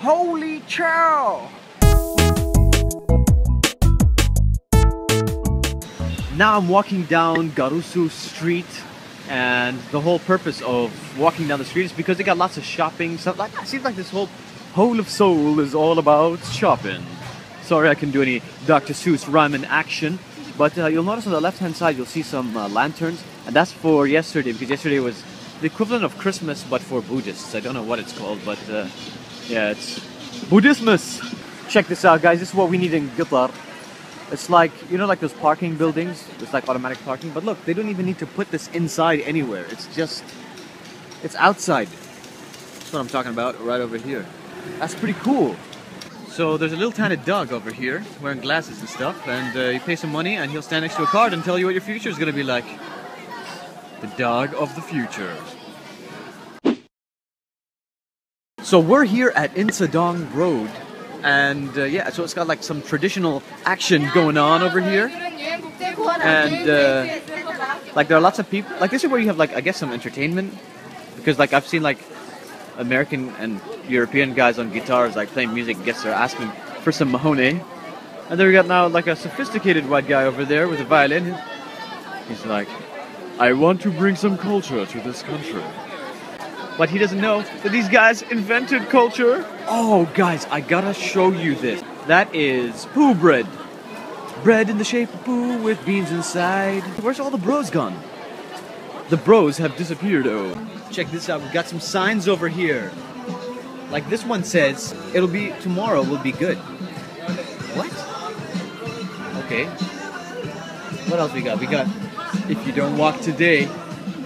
Holy chow! Now I'm walking down Garusu Street, and the whole purpose of walking down the street is because they got lots of shopping. So like, it seems like this whole of Seoul is all about shopping. Sorry I couldn't do any Dr. Seuss rhyme in action, but you'll notice on the left-hand side you'll see some lanterns, and that's for yesterday, because yesterday was the equivalent of Christmas but for Buddhists. I don't know what it's called, but yeah, it's Buddhismus. Check this out, guys. This is what we need in Qatar. It's like, you know, like those parking buildings, it's like automatic parking, but look, they don't even need to put this inside anywhere. It's just, it's outside. That's what I'm talking about, right over here. That's pretty cool. So there's a little tiny dog over here, wearing glasses and stuff, and you pay some money and he'll stand next to a card and tell you what your future is gonna be like. The dog of the future. So we're here at Insadong Road. And yeah, so it's got like some traditional action going on over here, and like there are lots of people. Like this is where you have like, I guess, some entertainment, because like I've seen like American and European guys on guitars like playing music, and guess they're asking for some Mahoney. And then we got now like a sophisticated white guy over there with a violin. He's like, I want to bring some culture to this country. But he doesn't know that these guys invented culture. Oh, guys, I gotta show you this. That is poo bread. Bread in the shape of poo with beans inside. Where's all the bros gone? The bros have disappeared, oh. Check this out, we've got some signs over here. Like this one says, it'll be, tomorrow will be good. What? Okay. What else we got? We got, if you don't walk today,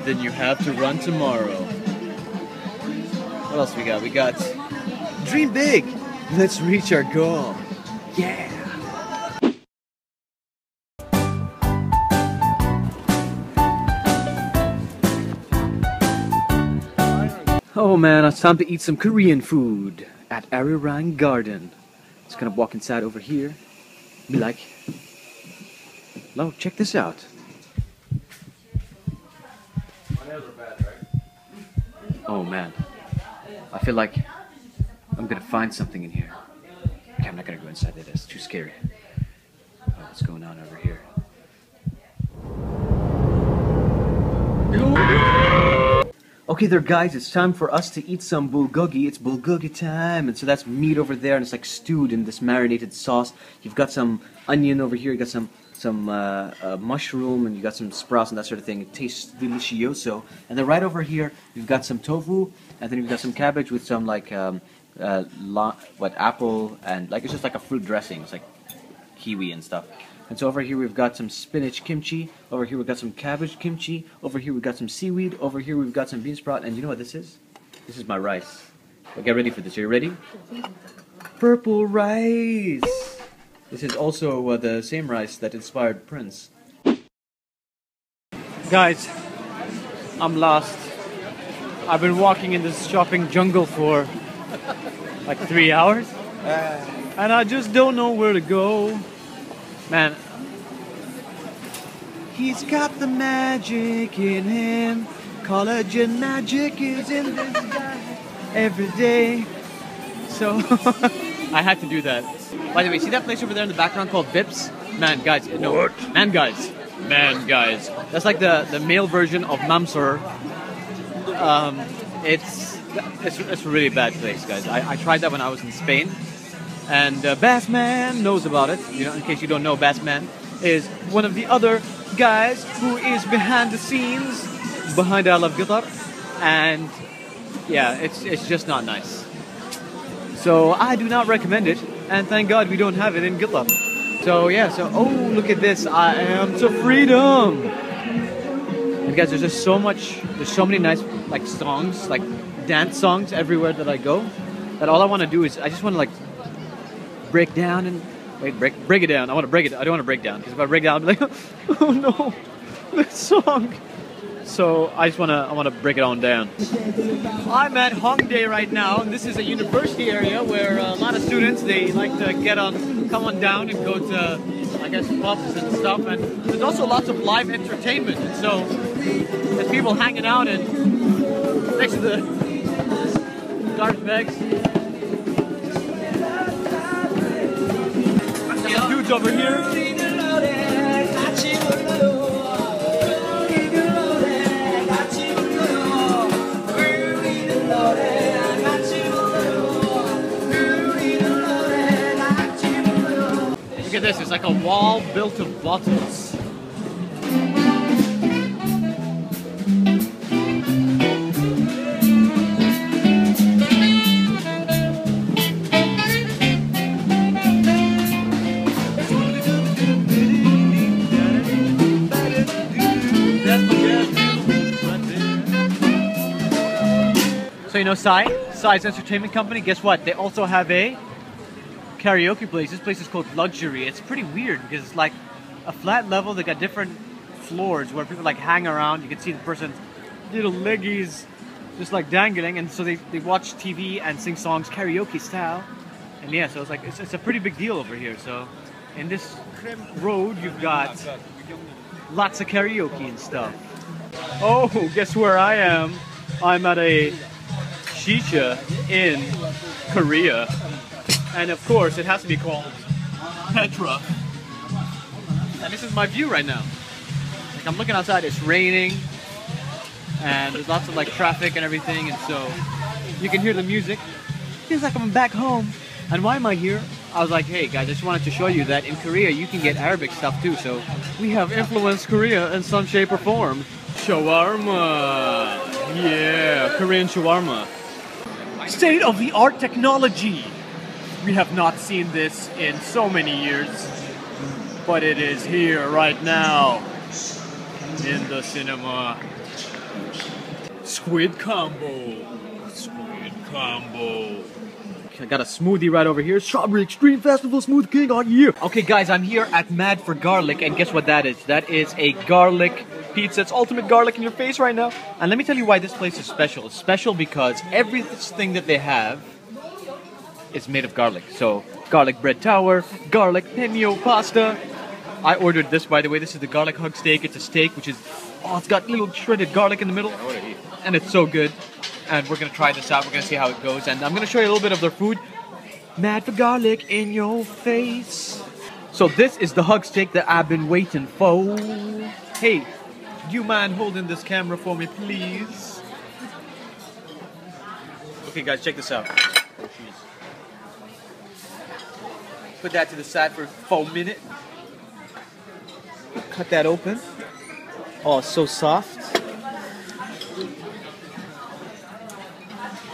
then you have to run tomorrow. What else we got? We got dream big. Let's reach our goal. Yeah. Oh man, it's time to eat some Korean food at Arirang Garden. Just gonna walk inside over here. Be like, hello, check this out. Oh man. I feel like I'm gonna find something in here. Okay, I'm not gonna go inside there, that's too scary. Oh, what's going on over here? Okay there guys, it's time for us to eat some bulgogi. It's bulgogi time, and so that's meat over there, and it's like stewed in this marinated sauce. You've got some onion over here, you got some mushroom, and you got some sprouts and that sort of thing. It tastes delicioso. And then right over here, you've got some tofu, and then you've got some cabbage with some like apple, and like it's just like a fruit dressing. It's like kiwi and stuff. And so over here we've got some spinach kimchi. Over here we've got some cabbage kimchi. Over here we've got some seaweed. Over here we've got some bean sprout. And you know what this is? This is my rice. Well, get ready for this. Are you ready? Purple rice. This is also the same rice that inspired Prince. Guys, I'm lost. I've been walking in this shopping jungle for like 3 hours. And I just don't know where to go. Man. He's got the magic in him. Collagen magic is in this guy every day. So I had to do that. By the way, see that place over there in the background called Vips? Man, guys, no. What? Man, guys. Man, guys. That's like the male version of Mamsur. It's a really bad place, guys. I tried that when I was in Spain. And Bassman knows about it. You know, in case you don't know, Bassman is one of the other guys who is behind the scenes, behind I Love Qatar. And yeah, it's just not nice. So I do not recommend it. And thank God we don't have it in Gila. So yeah, so oh look at this, I am to freedom. And guys, there's just so much, there's so many nice like songs, like dance songs everywhere that I go. That all I want to do is I just want to like break down and wait, break it down. I want to break it. I don't want to break down, because if I break down, I'll be like, oh no, this song. So I just want to break it on down. I'm at Hongdae right now, and this is a university area where a lot of students, they like to come on down and go to, I guess, pubs and stuff. And there's also lots of live entertainment. And so there's people hanging out and next to the garbage bags. over here. Look at this, it's like a wall built of bottles. So you know Psy's entertainment company, guess what? They also have a karaoke place. This place is called Luxury. It's pretty weird because it's like a flat level. They got different floors where people like hang around. You can see the person's little leggies just like dangling, and so they watch TV and sing songs karaoke style. And yeah, so it's like it's a pretty big deal over here. So in this road you've got lots of karaoke and stuff. Oh, guess where I am? I'm at a shisha in Korea, and of course it has to be called Petra. And this is my view right now. Like, I'm looking outside, it's raining and there's lots of like traffic and everything, and so you can hear the music. Feels like I'm back home. And why am I here? I was like, hey guys, I just wanted to show you that in Korea you can get Arabic stuff too, so we have influenced Korea in some shape or form. Shawarma, yeah, Korean shawarma. State-of-the-art technology! We have not seen this in so many years, but it is here right now in the cinema. Squid combo. Squid combo. I got a smoothie right over here. Strawberry Extreme Festival Smooth King on you. Okay guys, I'm here at Mad for Garlic, and guess what that is? That is a garlic pizza. It's ultimate garlic in your face right now. And let me tell you why this place is special. It's special because everything that they have is made of garlic. So garlic bread tower, garlic penne pasta. I ordered this, by the way. This is the garlic hug steak. It's a steak which is, oh, it's got little shredded garlic in the middle. And it's so good. And we're going to try this out. We're going to see how it goes. And I'm going to show you a little bit of their food. Mad for garlic in your face. So this is the hug steak that I've been waiting for. Hey, do you mind holding this camera for me, please? Okay guys, check this out. Put that to the side for 4 minutes. Cut that open. Oh, it's so soft.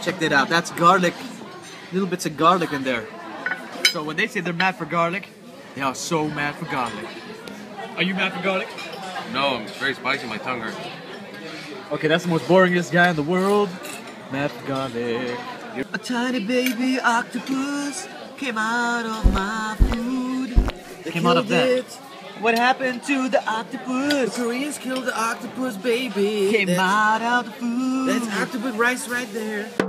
Check that out. That's garlic. Little bits of garlic in there. So when they say they're mad for garlic, they are so mad for garlic. Are you mad for garlic? No, it's very spicy. My tongue hurts. Okay, that's the most boringest guy in the world. Mad for garlic. A tiny baby octopus came out of my food. They came out of that. What happened to the octopus? The Koreans killed the octopus, baby. Came out of the food. That's octopus rice right there.